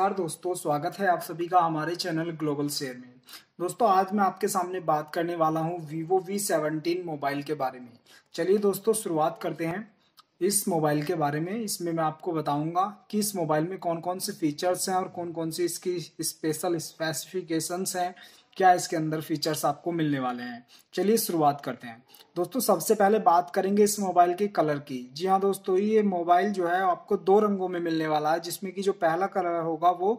नमस्कार दोस्तों, स्वागत है आप सभी का हमारे चैनल ग्लोबल शेयर में। दोस्तों आज मैं आपके सामने बात करने वाला हूं Vivo V17 मोबाइल के बारे में। चलिए दोस्तों शुरुआत करते हैं इस मोबाइल के बारे में। इसमें मैं आपको बताऊंगा कि इस मोबाइल में कौन कौन से फीचर्स हैं और कौन कौन से इसकी स्पेशल स्पेसिफिकेशंस हैं, क्या इसके अंदर फीचर्स आपको मिलने वाले हैं। चलिए शुरुआत करते हैं दोस्तों। सबसे पहले बात करेंगे इस मोबाइल के कलर की। जी हाँ दोस्तों, ये मोबाइल जो है आपको दो रंगों में मिलने वाला है, जिसमें कि जो पहला कलर होगा वो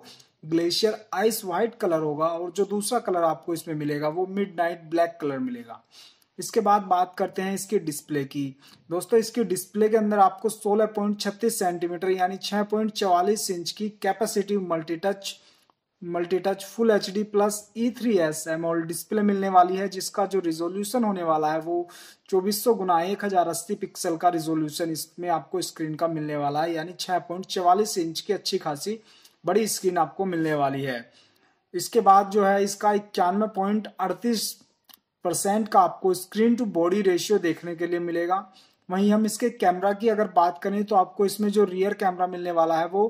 ग्लेशियर आइस वाइट कलर होगा और जो दूसरा कलर आपको इसमें मिलेगा वो मिडनाइट ब्लैक कलर मिलेगा। इसके बाद बात करते हैं इसके डिस्प्ले की। दोस्तों इसके डिस्प्ले के अंदर आपको 16.36 सेंटीमीटर यानी 6.44 इंच की capacitive multitouch full HD plus E3S AMOLED display मिलने वाली है, जिसका जो रिजोल्यूशन होने वाला है वो 2400x1080 पिक्सल का रिजोल्यूशन इसमें आपको स्क्रीन का मिलने वाला है, यानी 6.44 इंच की अच्छी खासी बड़ी स्क्रीन आपको मिलने वाली है। इसके बाद जो है इसका 91.38% का आपको स्क्रीन टू बॉडी रेशियो देखने के लिए मिलेगा। वहीं हम इसके कैमरा की अगर बात करें तो आपको इसमें जो रियर कैमरा मिलने वाला है वो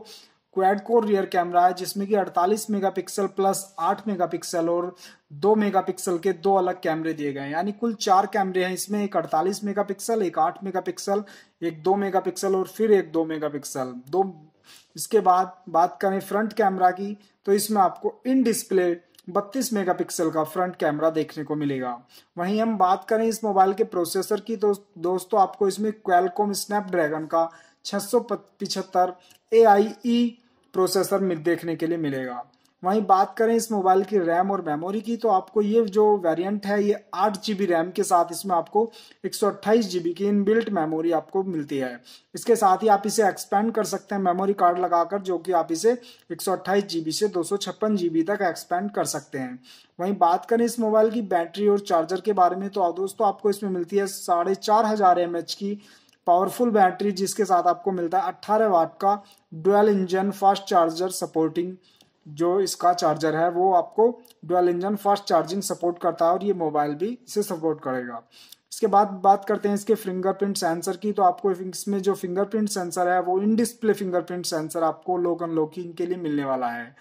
क्वाड कोर रियर कैमरा है, जिसमें कि 48 मेगापिक्सल प्लस 8 मेगापिक्सल और 2 मेगापिक्सल के दो अलग कैमरे दिए गए हैं, यानी कुल चार कैमरे हैं इसमें, एक 48 मेगापिक्सल, एक 8 मेगापिक्सल, एक 2 मेगापिक्सल और फिर एक 2 मेगापिक्सल दो। इसके बाद बात करें फ्रंट कैमरा की तो इसमें आपको इन डिस्प्ले 32 मेगापिक्सल का फ्रंट कैमरा देखने को मिलेगा। वहीं हम बात करें इस मोबाइल के प्रोसेसर की तो दोस्तों आपको इसमें क्वालकॉम स्नैपड्रैगन का 675 AIE प्रोसेसर देखने के लिए मिलेगा। वहीं बात करें इस मोबाइल की रैम और मेमोरी की तो आपको ये जो वेरिएंट है ये 8GB रैम के साथ इसमें आपको 128GB की इनबिल्ट मेमोरी आपको मिलती है। इसके साथ ही आप इसे एक्सपेंड कर सकते हैं मेमोरी कार्ड लगाकर, जो कि आप इसे 128GB से 256GB तक एक्सपेंड कर सकते हैं। वहीं बात करें इस मोबाइल की बैटरी और चार्जर के बारे में तो दोस्तों आपको इसमें मिलती है 4500 mAh की पावरफुल बैटरी, जिसके साथ आपको मिलता है 18 वाट का dual engine fast charger supporting, जो इसका चार्जर है वो आपको dual engine fast charging support करता है और ये मोबाइल भी इसे सपोर्ट करेगा। इसके बाद बात करते हैं इसके फिंगरप्रिंट सेंसर की तो आपको इसमें जो फिंगरप्रिंट सेंसर है वो इन डिस्प्ले फिंगरप्रिंट सेंसर आपको लॉक अनलॉकिंग के लिए मिलने वाला है।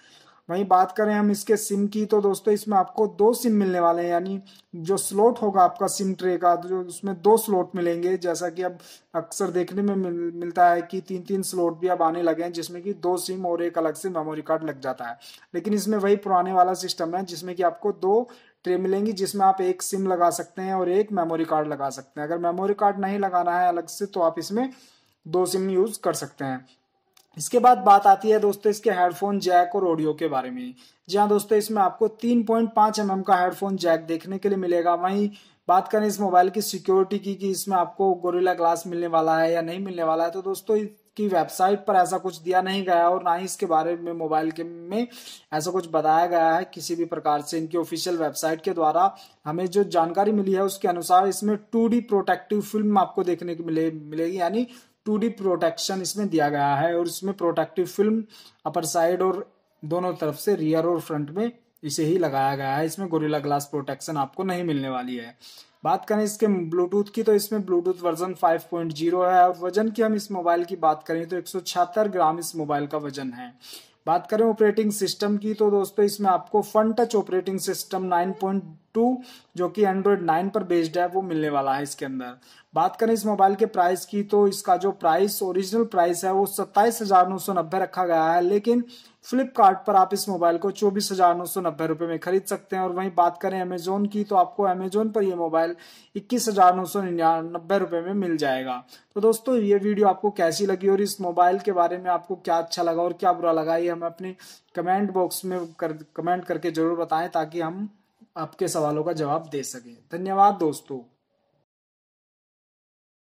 वहीं बात करें हम इसके सिम की तो दोस्तों इसमें आपको 2 सिम मिलने वाले हैं, यानी जो स्लॉट होगा आपका सिम ट्रे का जो उसमें 2 स्लॉट मिलेंगे, जैसा कि अब अक्सर देखने में मिलता है कि 3-3 स्लॉट भी अब आने लगे हैं, जिसमें कि 2 सिम और एक अलग से मेमोरी कार्ड लग जाता है। लेकिन इसमें वही पुराने वाला सिस्टम है जिसमें कि आपको 2 ट्रे मिलेंगी, जिसमें आप एक सिम लगा सकते हैं और एक मेमोरी कार्ड लगा सकते हैं। अगर मेमोरी कार्ड नहीं लगाना है अलग से तो आप इसमें 2 सिम यूज कर सकते हैं। इसके बाद बात आती है दोस्तों इसके हेडफोन जैक और ऑडियो के बारे में। जी हाँ दोस्तों, इसमें आपको 3.5 mm का हेडफोन जैक देखने के लिए मिलेगा। वहीं बात करें इस मोबाइल की सिक्योरिटी की कि इसमें आपको गोरिल्ला ग्लास मिलने वाला है या नहीं मिलने वाला है तो दोस्तों इसकी वेबसाइट पर ऐसा कुछ दिया नहीं गया और ना ही इसके बारे में मोबाइल के में ऐसा कुछ बताया गया है किसी भी प्रकार से। इनकी ऑफिशियल वेबसाइट के द्वारा हमें जो जानकारी मिली है उसके अनुसार इसमें 2D प्रोटेक्टिव फिल्म आपको देखने को मिलेगी, यानी 2D प्रोटेक्शन इसमें दिया गया है और इसमें प्रोटेक्टिव फिल्म अपर साइड और दोनों तरफ से रियर और फ्रंट में इसे ही लगाया गया है। इसमें गोरिल्ला ग्लास प्रोटेक्शन आपको नहीं मिलने वाली है। बात करें इसके ब्लूटूथ की तो इसमें ब्लूटूथ वर्जन 5.0 है और वजन की हम इस मोबाइल की बात करें तो 176 ग्राम इस मोबाइल का वजन है। बात करें ऑपरेटिंग सिस्टम की तो दोस्तों इसमें आपको फनटच ऑपरेटिंग सिस्टम 9.2 जो कि एंड्रॉयड 9 पर बेस्ड है वो मिलने वाला है इसके अंदर। बात करें इस मोबाइल के प्राइस की तो इसका जो प्राइस ओरिजिनल प्राइस है वो 27,990 रखा गया है, लेकिन फ्लिपकार्ट पर आप इस मोबाइल को 24,990 रुपये में खरीद सकते हैं। और वहीं बात करें अमेजोन की तो आपको अमेजोन पर यह मोबाइल 21,999 रुपये में मिल जाएगा। तो दोस्तों ये वीडियो आपको कैसी लगी और इस मोबाइल के बारे में आपको क्या अच्छा लगा और क्या बुरा लगा, ये हमें अपने कमेंट बॉक्स में कमेंट करके जरूर बताएं ताकि हम आपके सवालों का जवाब दे सकें। धन्यवाद दोस्तों।